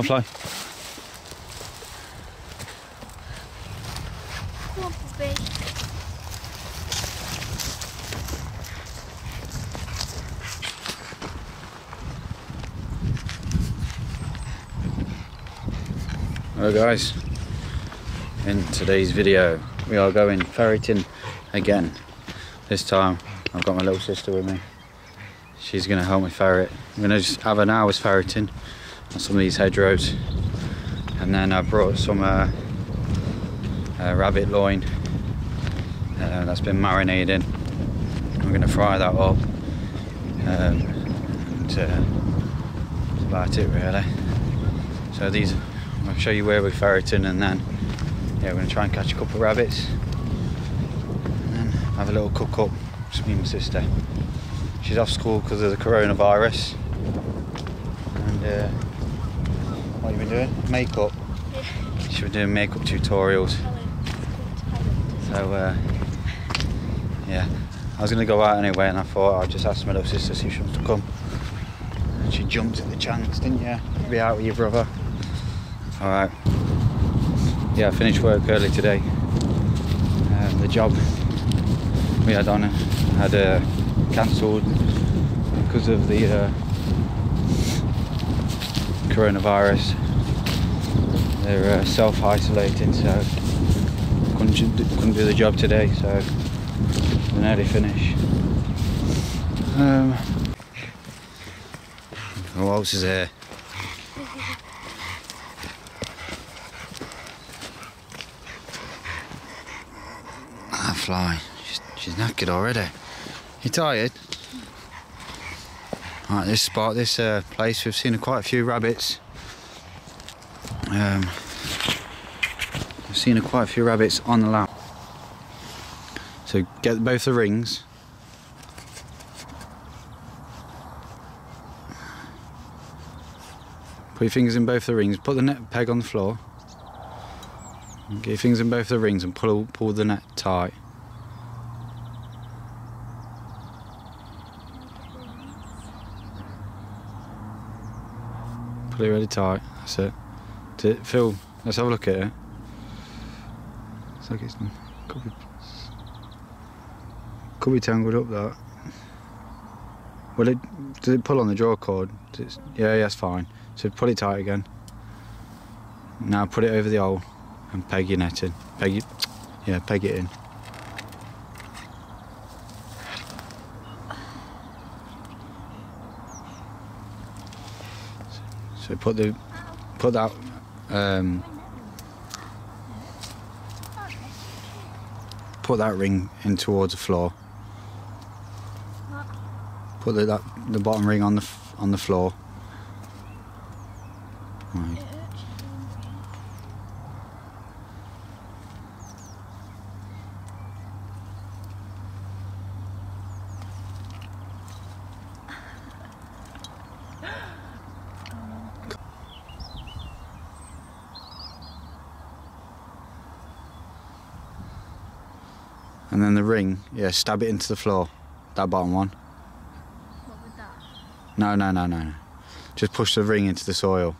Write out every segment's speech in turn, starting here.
I'll fly. Come on, Bobby. Hello guys, in today's video we are going ferreting again. This time I've got my little sister with me. She's going to help me ferret. I'm going to just have an hour's ferreting on some of these hedgerows, and then I brought some rabbit loin that's been marinating. I'm going to fry that up, that's about it really. So these, I'll show you where we're ferreting, and then yeah, we're going to try and catch a couple of rabbits and then have a little cook up with me and my sister. She's off school because of the coronavirus. And what have you been doing? Makeup. Yeah. She was doing makeup tutorials. So yeah, I was going to go out anyway, and I thought I'd just ask my little sister if she wants to come. And she jumped at the chance, didn't you? Be out with your brother. All right. Yeah, I finished work early today. The job we had on had cancelled because of the coronavirus. They're self-isolating, so couldn't do the job today, so an early finish. Who else is here? Ah, fly. She's knackered already. You tired? Right, this spot, this place, we've seen quite a few rabbits. We've seen quite a few rabbits on the lap. So get both the rings. Put your fingers in both the rings. Put the net peg on the floor. Get your fingers in both the rings and pull the net tight. Really tight, that's it. Does it feel? Let's have a look at it. It's like it's could be tangled up that. Well, does it pull on the draw cord? Yeah, that's fine. So pull it tight again. Now put it over the hole and peg your net in. Peg it in. So put that ring in towards the floor. Put the bottom ring on the floor. Right. And then the ring, yeah, stab it into the floor. That bottom one. What with that? No. Just push the ring into the soil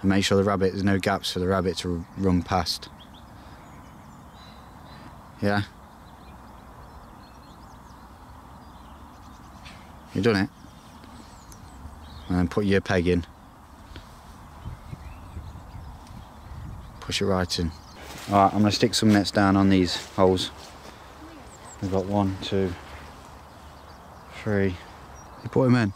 and make sure there's no gaps for the rabbit to run past. Yeah? You've done it. And then put your peg in. Push it right in. Alright, I'm going to stick some nets down on these holes. We've got 1, 2, 3. You put him in.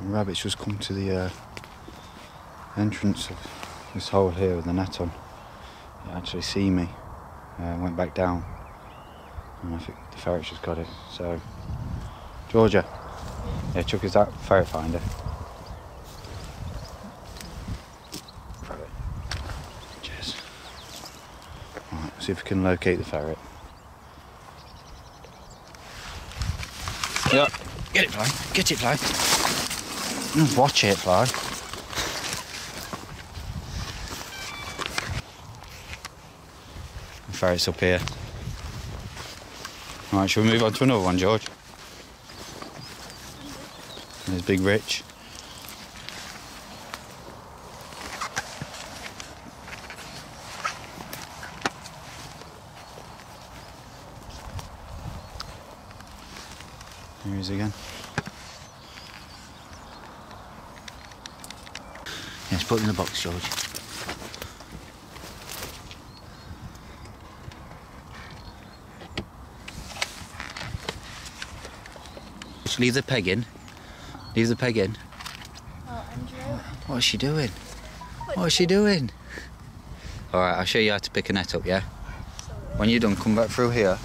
The rabbit's just come to the entrance of this hole here with the net on. It actually see me. Went back down. And I think the ferret's just got it. So, Georgia. Yeah, Chuck, is that ferret finder? See if we can locate the ferret. Yep. Get it, Fly. Get it, Fly. Watch it, Fly. The ferret's up here. All right, shall we move on to another one, George? There's Big Rich. There he is again. Yes, put it in the box, George. Just leave the peg in. Leave the peg in. Oh, Andrew. What is she doing? What is she doing? All right, I'll show you how to pick a net up, yeah? When you're done, come back through here.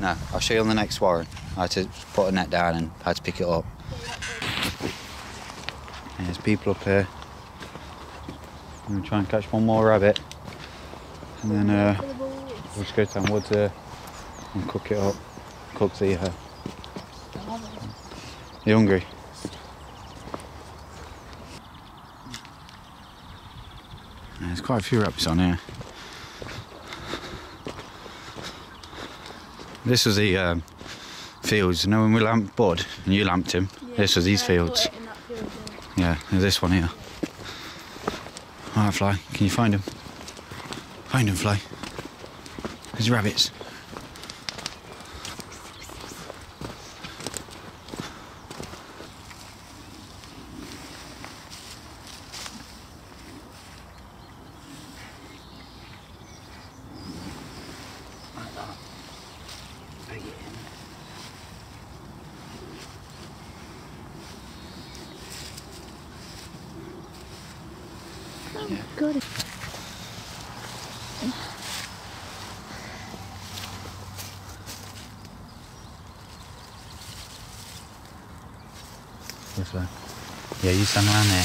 No, I'll show you on the next warren how to put a net down and how to pick it up. There's people up here. I'm going to try and catch one more rabbit. And then we'll just go down woods here and cook it up. Cook's eater. You hungry? Yeah, there's quite a few rabbits on here. This was the fields, you know, when we lamped Bud and you lamped him. Yeah, this was these fields. Field, yeah, there's this one here. Alright, Fly, can you find him? Find him, Fly. There's rabbits. Yeah. Good. Yeah, you stand around there.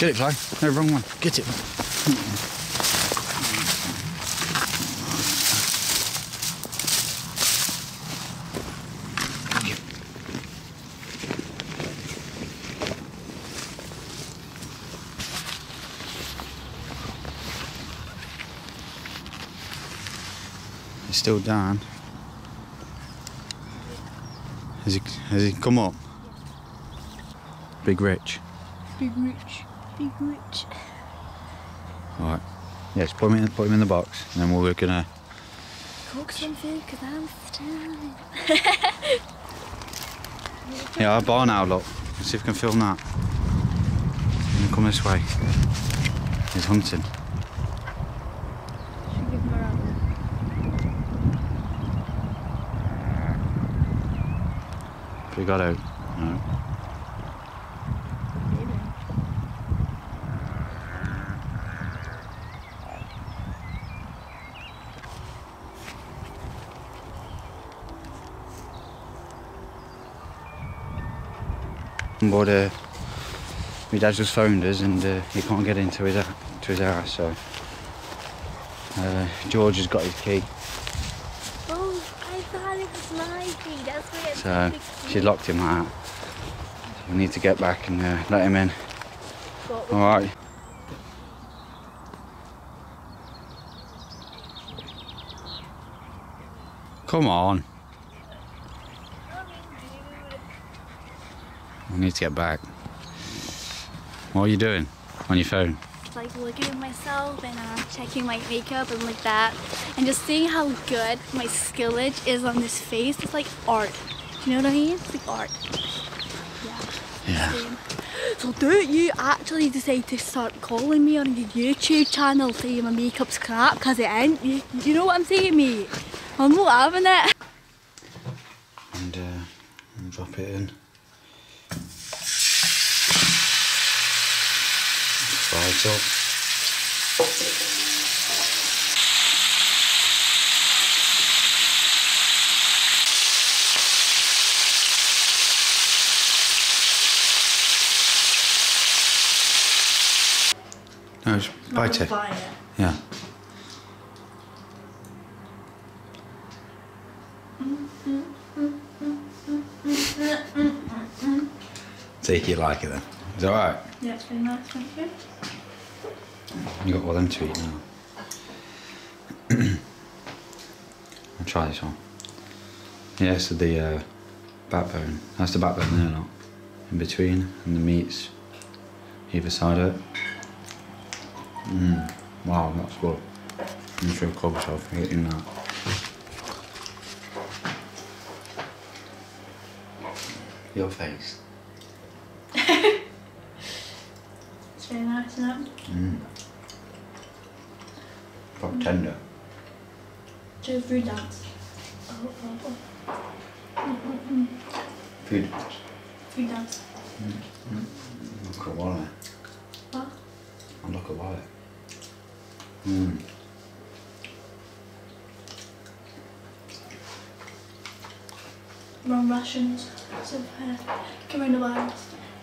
Get it, Fly. No, wrong one. Get it. It's still down. Has he come up? Big Rich. Big Rich. Alright, yes, put him in the box and then we're gonna cook something because I'm starving. Yeah, our barn owl, look. Let's see if we can film that. Come this way. He's hunting. Should give him a rabbit. Have we got out? No. But my dad's just phoned us and he can't get into his house, so George has got his key. Oh, I thought it was my key, that's weird. So she locked him out. So we need to get back and let him in. Alright. Come on. I need to get back. What are you doing on your phone? like looking at myself and checking my makeup and like that, and just seeing how good my skillage is on this face. It's like art. Do you know what I mean? It's like art. Yeah. Same. So don't you actually decide to start calling me on your YouTube channel saying my makeup's crap, because it ain't. You know what I'm saying, mate? I'm not having it. And drop it in. 5 up. No, just bite it. Yeah. Take it like it then. Is that alright? Yeah, it's been nice, thank you. You got all them to eat now. I'll try this one. Yeah, so the backbone. That's the backbone there, not in between, and the meat's either side of it. Wow, that's good. I'm sure I'll call myself for eating that. Your face. It's really nice, isn't it? Quite tender. Do a food dance. Food dance? Food dance. Look at wallet. What? And look at wallet. We're on rations, so coronavirus.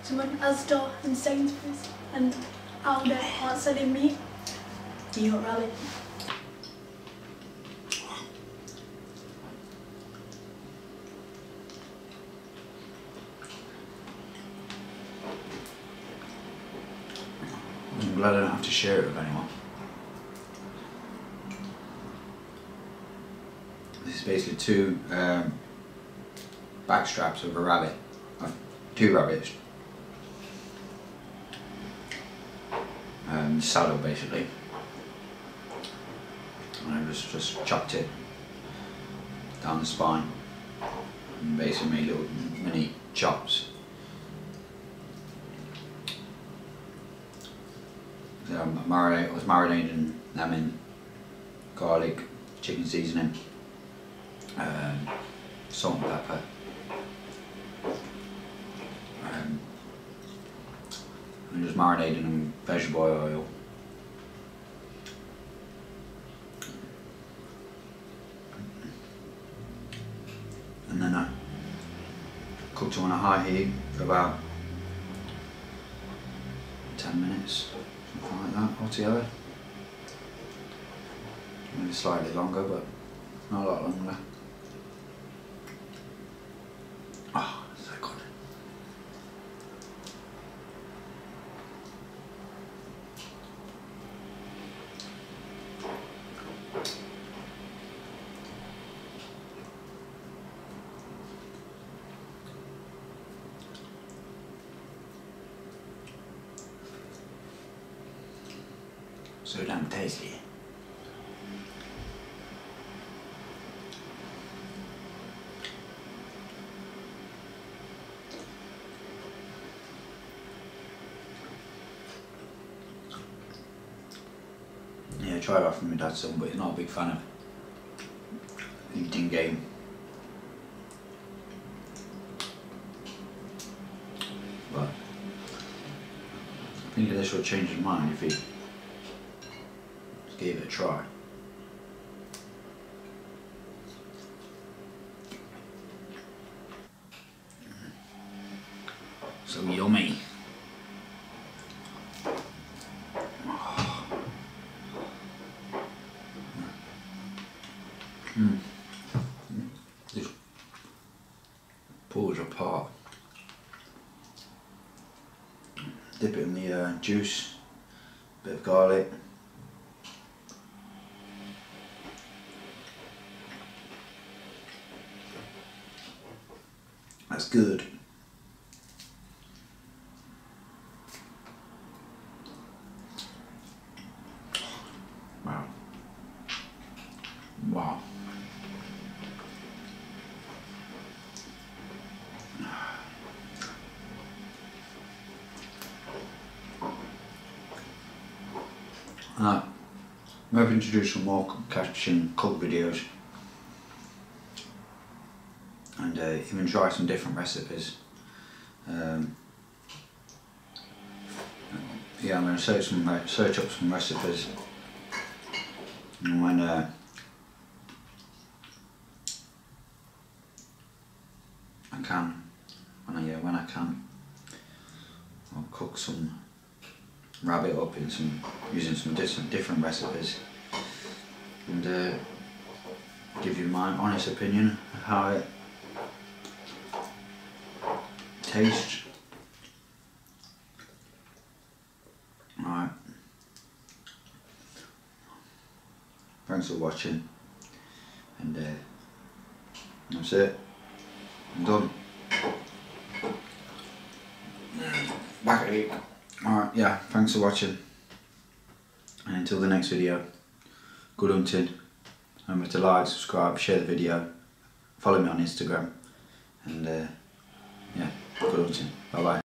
So we're in Asda and Sainsbury's and Aldi are selling meat. You got rally. I'm glad I don't have to share it with anyone. It's basically two back straps of a rabbit, of two rabbits, saddle basically, and I just chopped it down the spine and basically made little mini chops. So I was marinating them in garlic, chicken seasoning, salt and pepper, and just marinating in vegetable oil. And then I cooked it on a high heat for about 10 minutes, something like that, altogether. Maybe slightly longer, but not a lot longer. Oh, so good. So damn tasty. I tried that from my dad's son, but he's not a big fan of eating game. But I think this would change his mind if he gave it a try. So yummy. Just pulls apart. Dip it in the juice, bit of garlic. That's good. Wow. I'm hoping to do some more catching cod videos and even try some different recipes. Yeah, I'm going to search up some recipes, and when I can, when I can, I'll cook some rabbit up in some using some different recipes, and give you my honest opinion of how it tastes. Alright, thanks for watching, and that's it, I'm done. Back at Alright, yeah, thanks for watching, and until the next video, good hunting. Remember to like, subscribe, share the video, follow me on Instagram, and yeah, good hunting. Bye bye.